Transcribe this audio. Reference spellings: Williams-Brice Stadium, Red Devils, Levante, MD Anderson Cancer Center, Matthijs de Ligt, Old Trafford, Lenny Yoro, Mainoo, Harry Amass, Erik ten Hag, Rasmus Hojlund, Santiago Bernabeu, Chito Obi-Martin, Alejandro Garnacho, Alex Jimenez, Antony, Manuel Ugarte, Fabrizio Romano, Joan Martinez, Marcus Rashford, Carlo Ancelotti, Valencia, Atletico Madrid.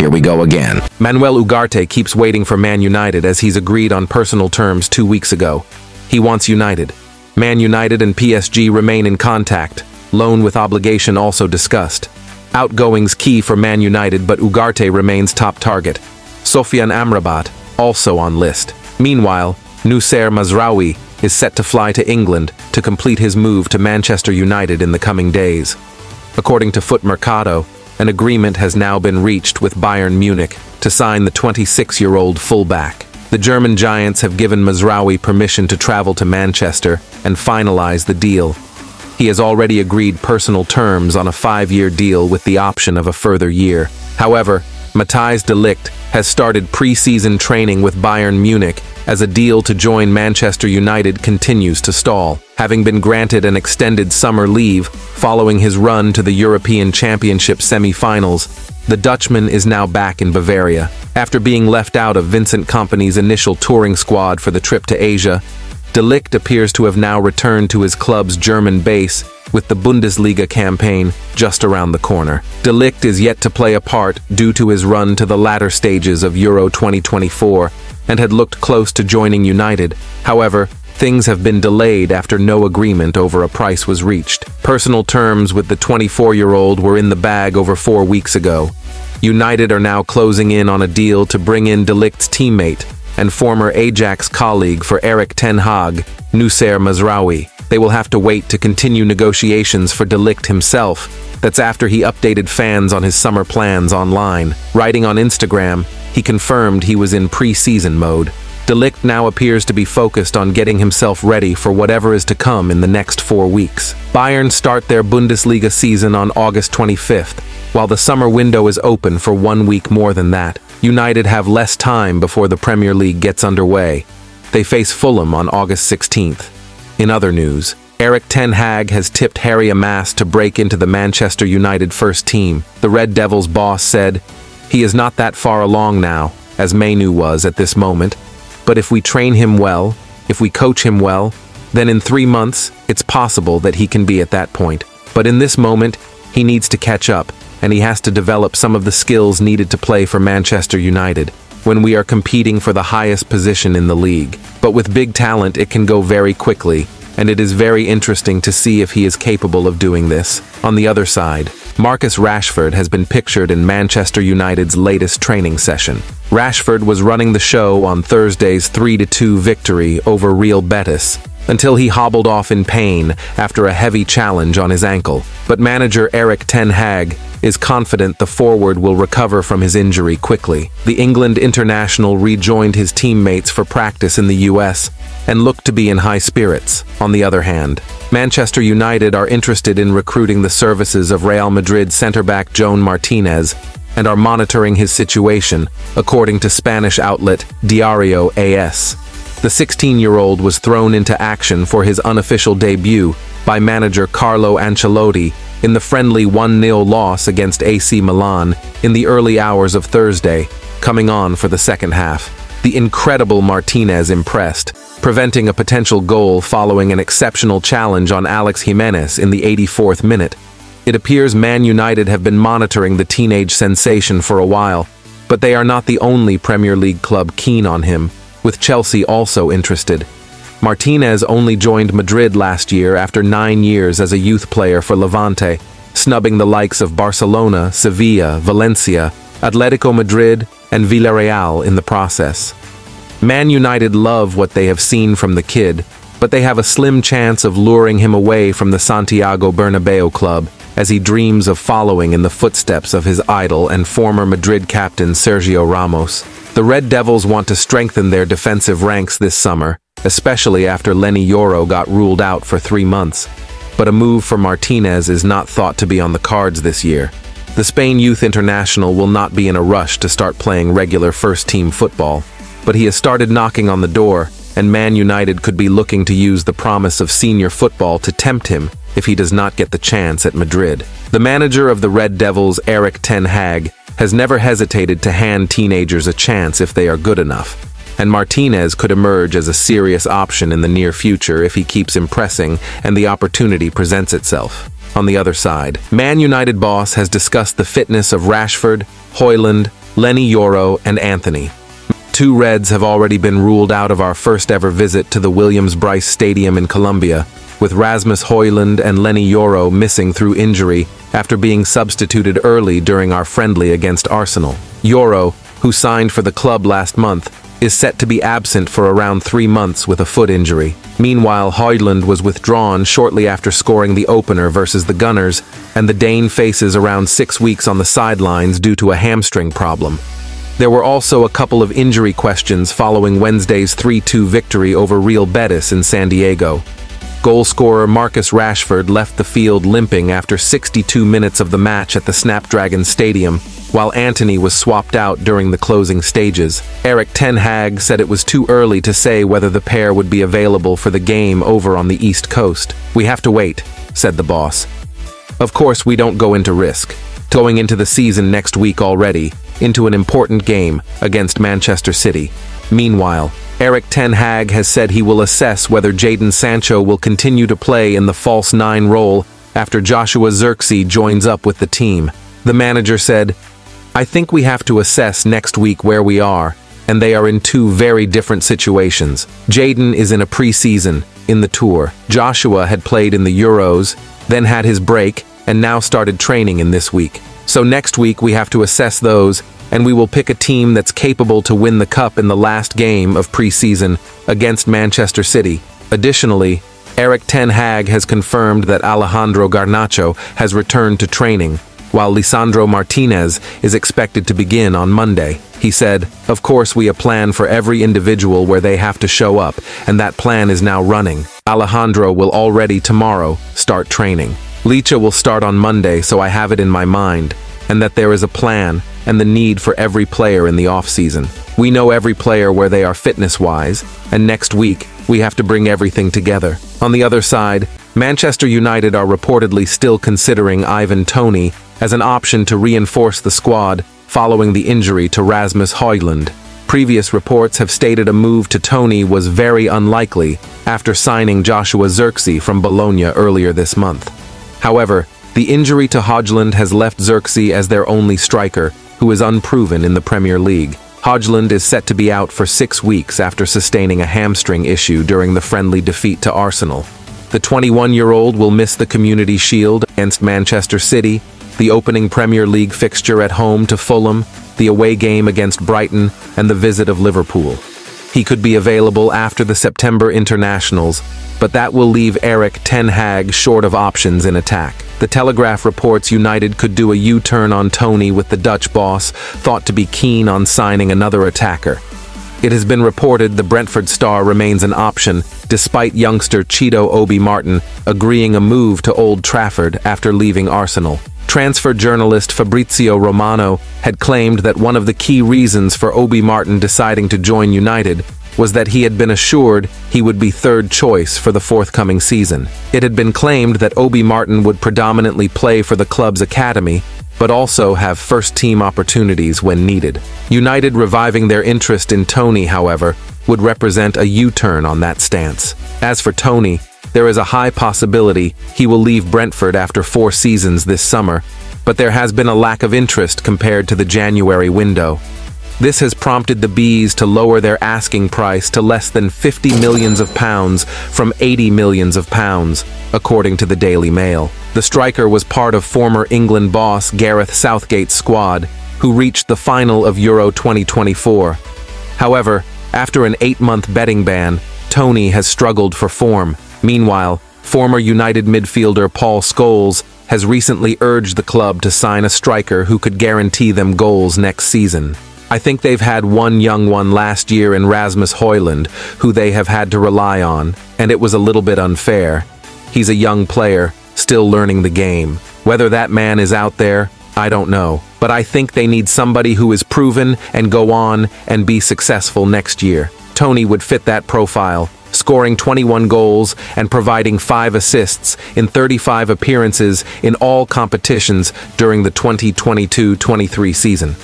Here we go again. Manuel Ugarte keeps waiting for Man United as he's agreed on personal terms 2 weeks ago. He wants United. Man United and PSG remain in contact. Loan with obligation also discussed. Outgoings key for Man United, but Ugarte remains top target. Noussair Amrabat, also on list. Meanwhile, Noussair Mazraoui is set to fly to England to complete his move to Manchester United in the coming days. According to Foot Mercado, an agreement has now been reached with Bayern Munich to sign the 26-year-old fullback. The German giants have given Mazraoui permission to travel to Manchester and finalize the deal. He has already agreed personal terms on a 5-year deal with the option of a further year. However, Matthijs de Ligt has started pre-season training with Bayern Munich as a deal to join Manchester United continues to stall, having been granted an extended summer leave following his run to the European Championship semi-finals. The Dutchman is now back in Bavaria. After being left out of Vincent Kompany's initial touring squad for the trip to Asia, De Ligt appears to have now returned to his club's German base, with the Bundesliga campaign just around the corner. De Ligt is yet to play a part due to his run to the latter stages of Euro 2024 and had looked close to joining United. However, things have been delayed after no agreement over a price was reached. Personal terms with the 24-year-old were in the bag over 4 weeks ago. United are now closing in on a deal to bring in De Ligt's teammate and former Ajax colleague for Erik ten Hag, Noussair Mazraoui. They will have to wait to continue negotiations for De Ligt himself. That's after he updated fans on his summer plans online. Writing on Instagram, he confirmed he was in pre-season mode. De Ligt now appears to be focused on getting himself ready for whatever is to come in the next 4 weeks. Bayern start their Bundesliga season on August 25th, while the summer window is open for 1 week more than that. United have less time before the Premier League gets underway. They face Fulham on August 16th. In other news, Erik ten Hag has tipped Harry Amass to break into the Manchester United first team. The Red Devils boss said, "He is not that far along now, as Mainoo was at this moment, but if we train him well, if we coach him well, then in 3 months, it's possible that he can be at that point. But in this moment, he needs to catch up, and he has to develop some of the skills needed to play for Manchester United, when we are competing for the highest position in the league. But with big talent, it can go very quickly, and it is very interesting to see if he is capable of doing this." On the other side, Marcus Rashford has been pictured in Manchester United's latest training session. Rashford was running the show on Thursday's 3-2 victory over Real Betis, until he hobbled off in pain after a heavy challenge on his ankle. But manager Erik ten Hag is confident the forward will recover from his injury quickly. The England international rejoined his teammates for practice in the US and looked to be in high spirits. On the other hand, Manchester United are interested in recruiting the services of Real Madrid centre-back Joan Martinez and are monitoring his situation, according to Spanish outlet Diario AS. The 16-year-old was thrown into action for his unofficial debut by manager Carlo Ancelotti in the friendly 1-0 loss against AC Milan in the early hours of Thursday, coming on for the second half. The incredible Martinez impressed, preventing a potential goal following an exceptional challenge on Alex Jimenez in the 84th minute. It appears Man United have been monitoring the teenage sensation for a while, but they are not the only Premier League club keen on him, with Chelsea also interested. Martinez only joined Madrid last year after 9 years as a youth player for Levante, snubbing the likes of Barcelona, Sevilla, Valencia, Atletico Madrid, and Villarreal in the process. Man United love what they have seen from the kid, but they have a slim chance of luring him away from the Santiago Bernabeu club, as he dreams of following in the footsteps of his idol and former Madrid captain Sergio Ramos. The Red Devils want to strengthen their defensive ranks this summer, especially after Lenny Yoro got ruled out for 3 months, but a move for Martinez is not thought to be on the cards this year. The Spain youth international will not be in a rush to start playing regular first-team football, but he has started knocking on the door, and Man United could be looking to use the promise of senior football to tempt him if he does not get the chance at Madrid. The manager of the Red Devils, Erik ten Hag, has never hesitated to hand teenagers a chance if they are good enough, and Martinez could emerge as a serious option in the near future if he keeps impressing and the opportunity presents itself. On the other side, Man United boss has discussed the fitness of Rashford, Hojlund, Lenny Yoro, and Antony. Two Reds have already been ruled out of our first ever visit to the Williams-Brice Stadium in Colombia, with Rasmus Hojlund and Lenny Yoro missing through injury after being substituted early during our friendly against Arsenal. Yoro, who signed for the club last month, is set to be absent for around 3 months with a foot injury. Meanwhile, Højlund was withdrawn shortly after scoring the opener versus the Gunners, and the Dane faces around 6 weeks on the sidelines due to a hamstring problem. There were also a couple of injury questions following Wednesday's 3-2 victory over Real Betis in San Diego. Goalscorer Marcus Rashford left the field limping after 62 minutes of the match at the Snapdragon Stadium, while Antony was swapped out during the closing stages. Erik ten Hag said it was too early to say whether the pair would be available for the game over on the East Coast. "We have to wait," said the boss. "Of course, we don't go into risk. Going into the season next week already, into an important game against Manchester City." Meanwhile, Erik ten Hag has said he will assess whether Jadon Sancho will continue to play in the false nine role after Joshua Zirkzee joins up with the team. The manager said, "I think we have to assess next week where we are, and they are in two very different situations. Jadon is in a pre-season, in the tour. Joshua had played in the Euros, then had his break, and now started training in this week. So next week we have to assess those, and we will pick a team that's capable to win the cup in the last game of pre-season against Manchester City." Additionally, Erik ten Hag has confirmed that Alejandro Garnacho has returned to training, while Lisandro Martinez is expected to begin on Monday. He said, "Of course, we have a plan for every individual where they have to show up, and that plan is now running. Alejandro will already tomorrow start training. Licha will start on Monday, so I have it in my mind, and that there is a plan and the need for every player in the off-season. We know every player where they are fitness-wise, and next week, we have to bring everything together." On the other side, Manchester United are reportedly still considering Ivan Toney as an option to reinforce the squad following the injury to Rasmus Hojlund. Previous reports have stated a move to Toney was very unlikely after signing Joshua Zirkzee from Bologna earlier this month. However, the injury to Hojlund has left Zirkzee as their only striker, who is unproven in the Premier League. Hojlund is set to be out for 6 weeks after sustaining a hamstring issue during the friendly defeat to Arsenal. The 21-year-old will miss the Community Shield against Manchester City, the opening Premier League fixture at home to Fulham, the away game against Brighton, and the visit of Liverpool. He could be available after the September internationals, but that will leave Erik ten Hag short of options in attack. The Telegraph reports United could do a U-turn on Toney, with the Dutch boss thought to be keen on signing another attacker. It has been reported the Brentford star remains an option, despite youngster Chito Obi-Martin agreeing a move to Old Trafford after leaving Arsenal. Transfer journalist Fabrizio Romano had claimed that one of the key reasons for Obi-Martin deciding to join United was that he had been assured he would be third choice for the forthcoming season. It had been claimed that Obi-Martin would predominantly play for the club's academy, but also have first-team opportunities when needed. United reviving their interest in Toney, however, would represent a U-turn on that stance. As for Toney, there is a high possibility he will leave Brentford after 4 seasons this summer, but there has been a lack of interest compared to the January window. This has prompted the Bees to lower their asking price to less than £50 million from £80 million, according to the Daily Mail. The striker was part of former England boss Gareth Southgate's squad, who reached the final of Euro 2024. However, after an 8-month betting ban, Toney has struggled for form. Meanwhile, former United midfielder Paul Scholes has recently urged the club to sign a striker who could guarantee them goals next season. "I think they've had one young one last year in Rasmus Hojlund, who they have had to rely on, and it was a little bit unfair. He's a young player, still learning the game. Whether that man is out there, I don't know. But I think they need somebody who is proven and go on and be successful next year." Toney would fit that profile, scoring 21 goals and providing 5 assists in 35 appearances in all competitions during the 2022-23 season.